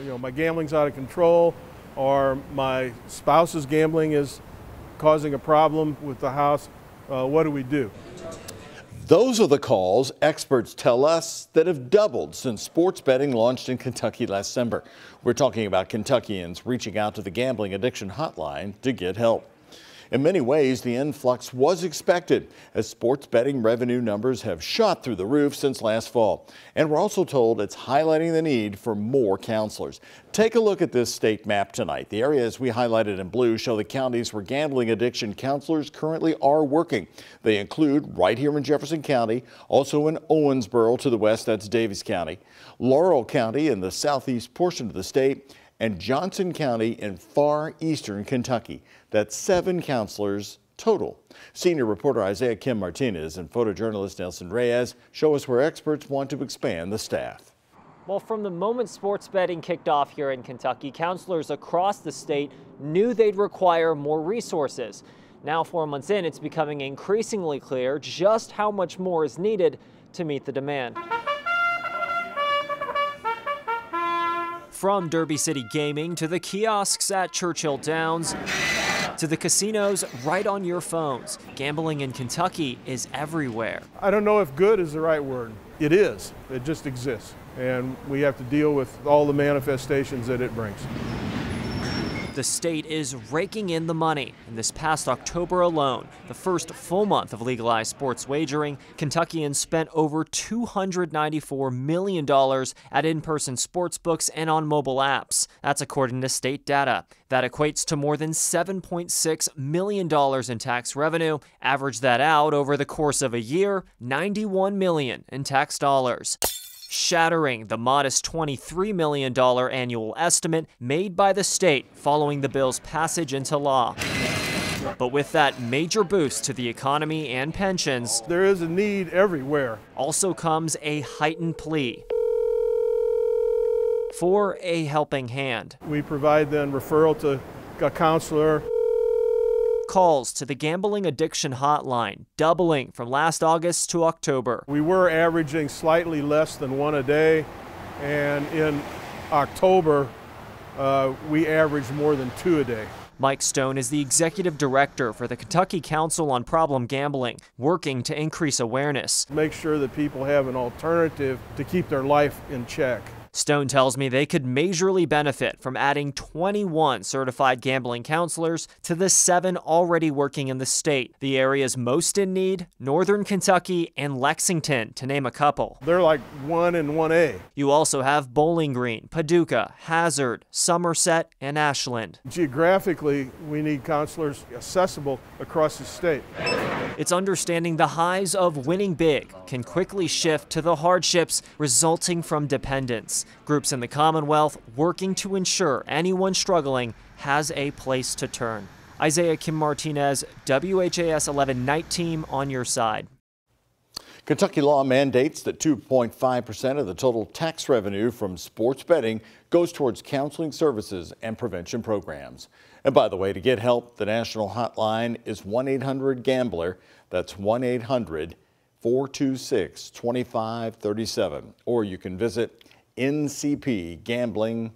You know, my gambling's out of control, or my spouse's gambling is causing a problem with the house. What do we do? Those are the calls experts tell us that have doubled since sports betting launched in Kentucky last December. We're talking about Kentuckians reaching out to the gambling addiction hotline to get help. In many ways, the influx was expected as sports betting revenue numbers have shot through the roof since last fall. And we're also told it's highlighting the need for more counselors. Take a look at this state map tonight. The areas we highlighted in blue show the counties where gambling addiction counselors currently are working. They include right here in Jefferson County, also in Owensboro to the west, that's Daviess County, Laurel County in the southeast portion of the state, and Johnson County in far eastern Kentucky. That's 7 counselors total. Senior reporter Isaiah Kim Martinez and photojournalist Nelson Reyes show us where experts want to expand the staff. Well, from the moment sports betting kicked off here in Kentucky, counselors across the state knew they'd require more resources. Now, 4 months in, it's becoming increasingly clear just how much more is needed to meet the demand. From Derby City Gaming to the kiosks at Churchill Downs to the casinos right on your phones, gambling in Kentucky is everywhere. I don't know if good is the right word. It is. It just exists. And we have to deal with all the manifestations that it brings. The state is raking in the money, and this past October alone, the first full month of legalized sports wagering, Kentuckians spent over $294 million at in-person sports books and on mobile apps. That's according to state data. That equates to more than $7.6 million in tax revenue. Average that out over the course of a year, $91 million in tax dollars, shattering the modest $23 million annual estimate made by the state following the bill's passage into law. But with that major boost to the economy and pensions, there is a need everywhere. Also comes a heightened plea for a helping hand. We provide then referral to a counselor. Calls to the gambling addiction hotline doubling from last August to October. We were averaging slightly less than one a day, and in October we averaged more than 2 a day. Mike Stone is the executive director for the Kentucky Council on Problem Gambling, working to increase awareness. Make sure that people have an alternative to keep their life in check. Stone tells me they could majorly benefit from adding 21 certified gambling counselors to the 7 already working in the state. The areas most in need, northern Kentucky and Lexington, to name a couple. They're like 1 and 1A. You also have Bowling Green, Paducah, Hazard, Somerset, and Ashland. Geographically, we need counselors accessible across the state. It's understanding the highs of winning big can quickly shift to the hardships resulting from dependence. Groups in the Commonwealth working to ensure anyone struggling has a place to turn. Isaiah Kim Martinez, WHAS11 Night Team, on your side. Kentucky law mandates that 2.5% of the total tax revenue from sports betting goes towards counseling services and prevention programs. And by the way, to get help, the national hotline is 1-800-GAMBLER. That's 1-800-426-2537. Or you can visit NCPGambling.org.